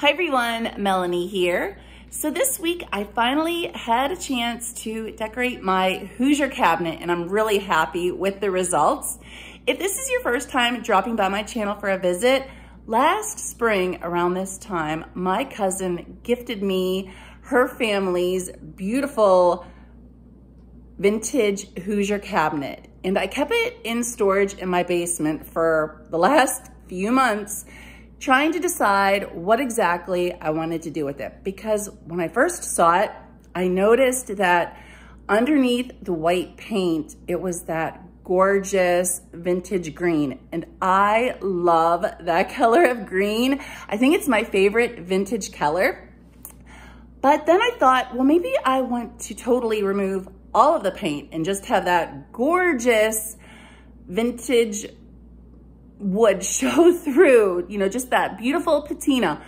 Hi everyone, Melanie here. So this week I finally had a chance to decorate my Hoosier cabinet and I'm really happy with the results. If this is your first time dropping by my channel for a visit, last spring around this time, my cousin gifted me her family's beautiful vintage Hoosier cabinet. And I kept it in storage in my basement for the last few months, trying to decide what exactly I wanted to do with it. Because when I first saw it, I noticed that underneath the white paint, it was that gorgeous vintage green. And I love that color of green. I think it's my favorite vintage color. But then I thought, well, maybe I want to totally remove all of the paint and just have that gorgeous vintage would show through, you know, just that beautiful patina.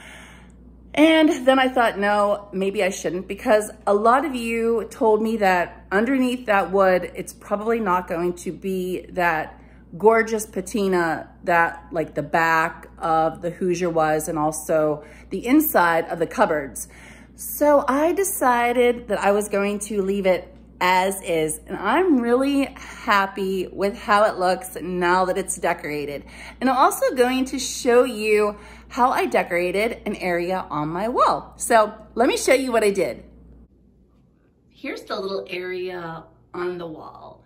And then I thought, no, maybe I shouldn't, because a lot of you told me that underneath that wood, it's probably not going to be that gorgeous patina that like the back of the Hoosier was and also the inside of the cupboards. So I decided that I was going to leave it as is, and I'm really happy with how it looks now that it's decorated. And I'm also going to show you how I decorated an area on my wall. So let me show you what I did. Here's the little area on the wall.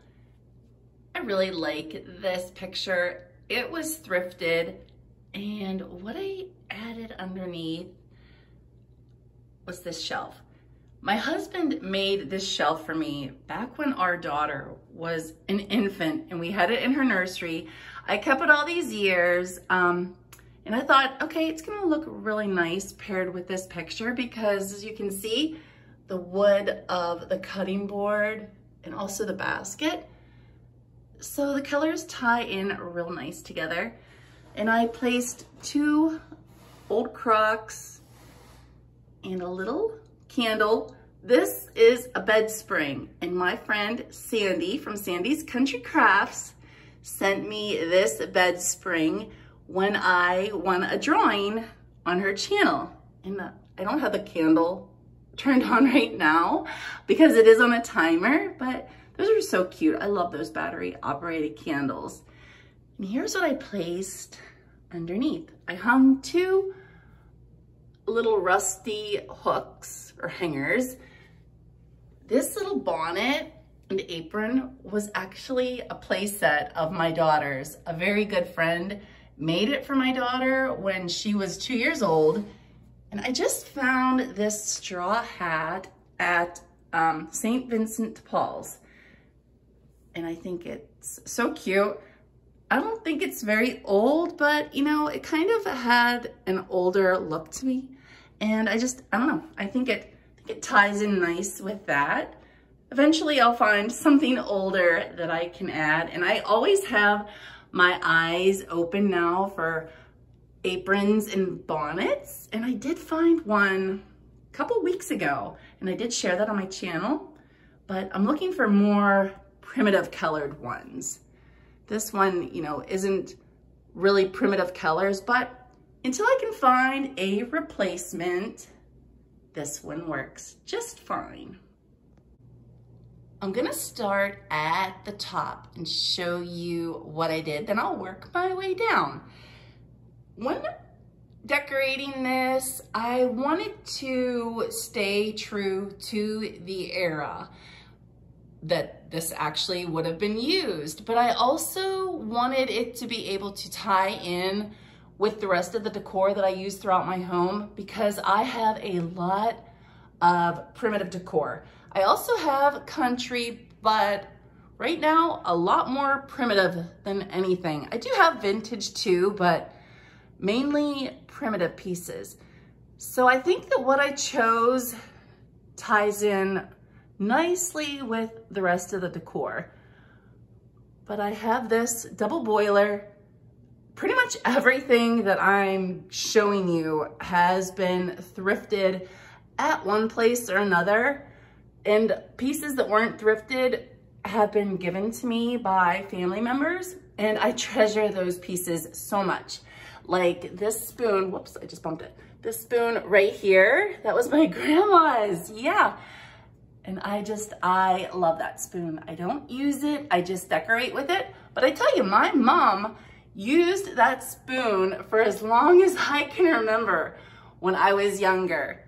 I really like this picture. It was thrifted, and what I added underneath was this shelf. My husband made this shelf for me back when our daughter was an infant and we had it in her nursery. I kept it all these years and I thought, okay, it's gonna look really nice paired with this picture because as you can see, the wood of the cutting board and also the basket. So the colors tie in real nice together. And I placed two old crocks and a little candle. This is a bed spring, and my friend Sandy from Sandy's Country Crafts sent me this bed spring when I won a drawing on her channel. And I don't have the candle turned on right now because it is on a timer, but those are so cute. I love those battery operated candles. And here's what I placed underneath. I hung two little rusty hooks or hangers. This little bonnet and apron was actually a play set of my daughter's. A very good friend made it for my daughter when she was 2 years old. And I just found this straw hat at St. Vincent de Paul's. And I think it's so cute. I don't think it's very old, but you know, it kind of had an older look to me. And I don't know, I think it ties in nice with that. Eventually I'll find something older that I can add. And I always have my eyes open now for aprons and bonnets. And I did find one a couple weeks ago, and I did share that on my channel, but I'm looking for more primitive colored ones. This one, you know, isn't really primitive colors, but until I can find a replacement, this one works just fine. I'm gonna start at the top and show you what I did, then I'll work my way down. When decorating this, I wanted to stay true to the era that this actually would have been used, but I also wanted it to be able to tie in with the rest of the decor that I use throughout my home because I have a lot of primitive decor. I also have country, but right now a lot more primitive than anything. I do have vintage too, but mainly primitive pieces. So I think that what I chose ties in nicely with the rest of the decor. But I have this double boiler. Pretty much everything that I'm showing you has been thrifted at one place or another, and pieces that weren't thrifted have been given to me by family members, and I treasure those pieces so much. Like this spoon, whoops, I just bumped it. This spoon right here, that was my grandma's, yeah. And I love that spoon. I don't use it, I just decorate with it. But I tell you, my mom used that spoon for as long as I can remember when I was younger.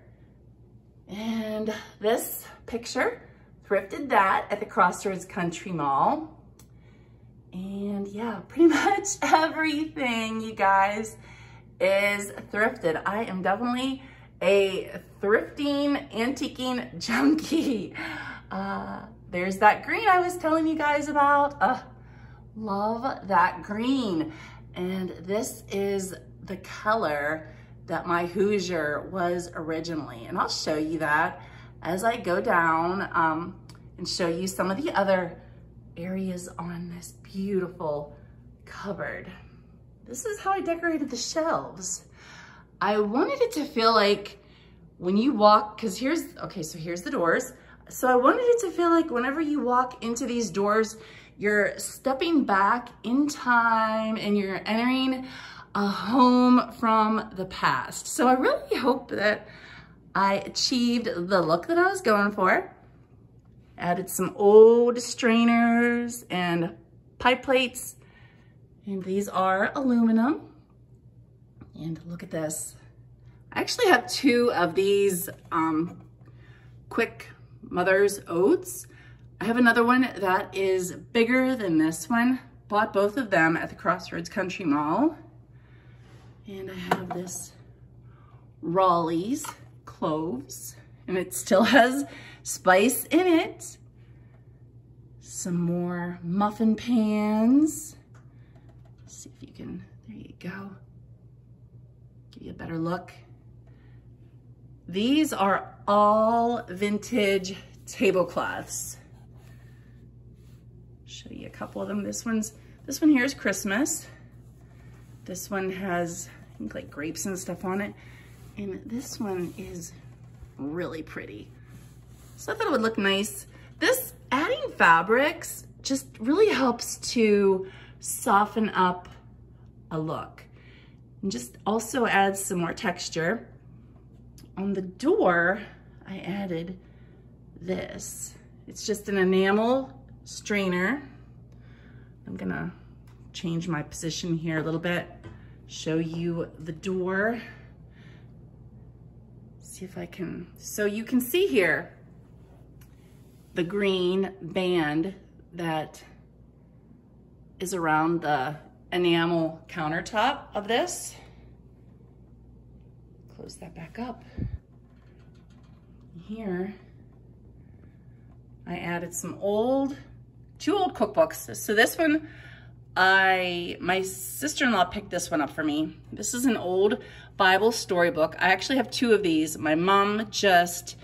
And this picture, thrifted that at the Crossroads Country Mall. And yeah, pretty much everything, you guys, is thrifted. I am definitely a thrifting, antiquing junkie. There's that green I was telling you guys about. Love that green. And this is the color that my Hoosier was originally. And I'll show you that as I go down and show you some of the other areas on this beautiful cupboard. This is how I decorated the shelves. I wanted it to feel like when you walk, cause here's, okay, so here's the doors. So I wanted it to feel like whenever you walk into these doors, you're stepping back in time and you're entering a home from the past. So I really hope that I achieved the look that I was going for. Added some old strainers and pie plates, and these are aluminum. And look at this. I actually have two of these quick Mother's Oats. I have another one that is bigger than this one. Bought both of them at the Crossroads Country Mall. And I have this Raleigh's cloves, and it still has spice in it. Some more muffin pans. Let's see if you can, there you go. Give you a better look. These are all vintage tablecloths. Show you a couple of them. This one here is Christmas. This one has, I think, like grapes and stuff on it. And this one is really pretty. So I thought it would look nice. This adding fabrics just really helps to soften up a look. And just also adds some more texture. On the door, I added this. It's just an enamel strainer. I'm gonna change my position here a little bit, show you the door. See if I can, so you can see here the green band that is around the enamel countertop of this. Close that back up. Here, I added some two old cookbooks. So this one, my sister-in-law picked this one up for me. This is an old Bible storybook. I actually have two of these. My mom just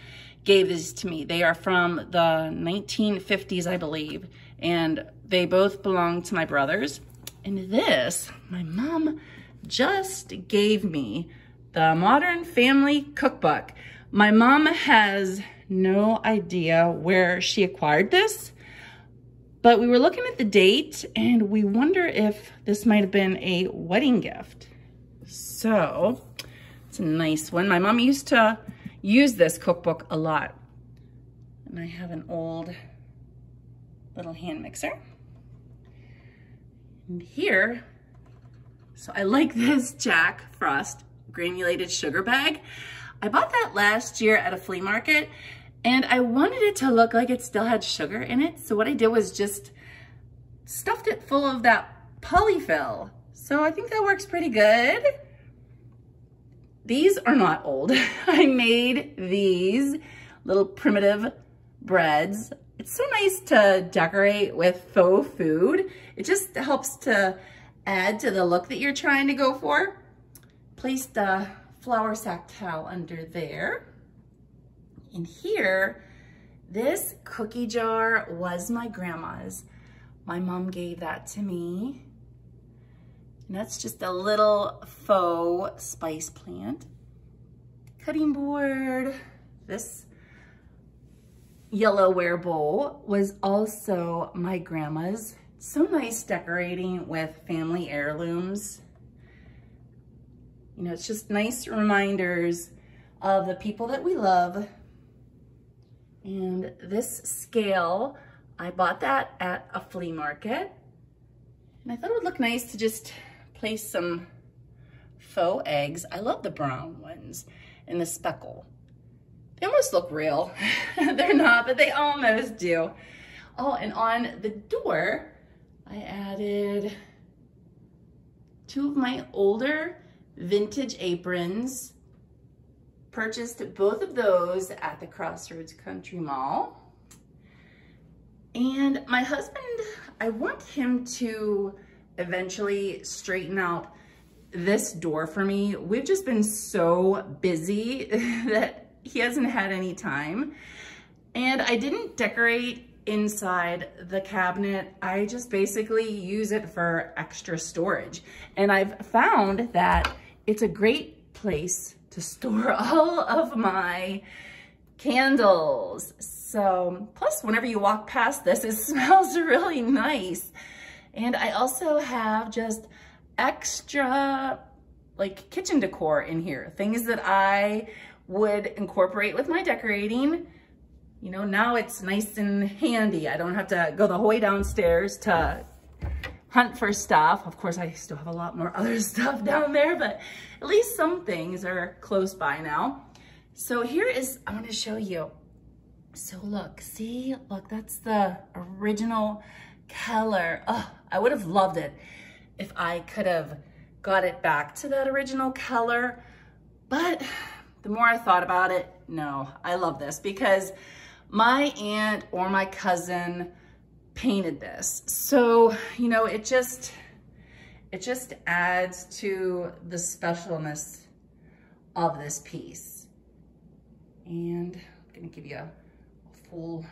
gave these to me. They are from the 1950s, I believe, and they both belong to my brothers. And this, my mom just gave me the Modern Family Cookbook. My mom has no idea where she acquired this, but we were looking at the date and we wonder if this might have been a wedding gift. So it's a nice one. My mom used to use this cookbook a lot. And I have an old little hand mixer. And here, so I like this Jack Frost granulated sugar bag. I bought that last year at a flea market. And I wanted it to look like it still had sugar in it. So what I did was just stuffed it full of that polyfill. So I think that works pretty good. These are not old. I made these little primitive breads. It's so nice to decorate with faux food. It just helps to add to the look that you're trying to go for. Placed a flour sack towel under there. And here, this cookie jar was my grandma's. My mom gave that to me. And that's just a little faux spice plant. Cutting board. This Yellowware bowl was also my grandma's. So nice decorating with family heirlooms. You know, it's just nice reminders of the people that we love. And this scale, I bought that at a flea market. And I thought it would look nice to just place some faux eggs. I love the brown ones and the speckle. They almost look real. They're not, but they almost do. Oh, and on the door, I added two of my older vintage aprons. Purchased both of those at the Crossroads Country Mall. And my husband, I want him to eventually straighten out this door for me. We've just been so busy that he hasn't had any time. And I didn't decorate inside the cabinet. I just basically use it for extra storage. And I've found that it's a great place to store all of my candles. So, plus whenever you walk past this, it smells really nice. And I also have just extra like kitchen decor in here, things that I would incorporate with my decorating. You know, now it's nice and handy. I don't have to go the whole way downstairs to hunt for stuff. Of course, I still have a lot more other stuff down there, but at least some things are close by now. So here is, I'm gonna show you. So look, see, look, that's the original color. Oh, I would have loved it if I could have got it back to that original color, but the more I thought about it, no, I love this because my aunt or my cousin painted this. So, you know, it just adds to the specialness of this piece. And I'm gonna give you a full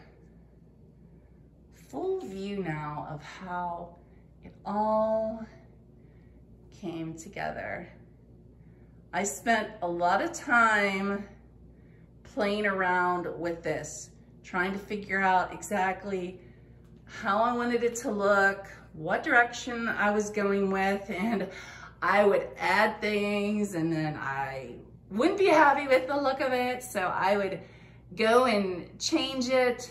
view now of how it all came together. I spent a lot of time playing around with this, trying to figure out exactly how I wanted it to look, what direction I was going with, and I would add things and then I wouldn't be happy with the look of it, so I would go and change it.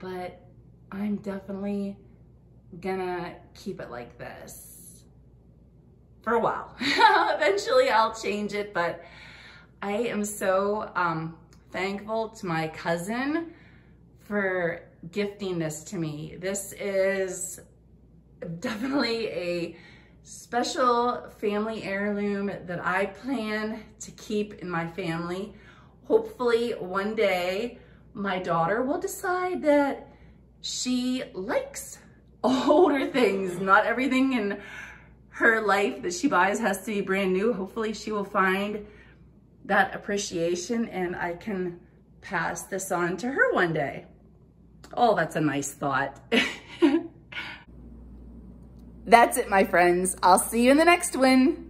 But I'm definitely gonna keep it like this for a while. Eventually I'll change it, but I am so thankful to my cousin for gifting this to me. This is definitely a special family heirloom that I plan to keep in my family. Hopefully one day my daughter will decide that she likes older things. Not everything in her life that she buys has to be brand new. Hopefully she will find that appreciation and I can pass this on to her one day. Oh, that's a nice thought. That's it, my friends. I'll see you in the next one.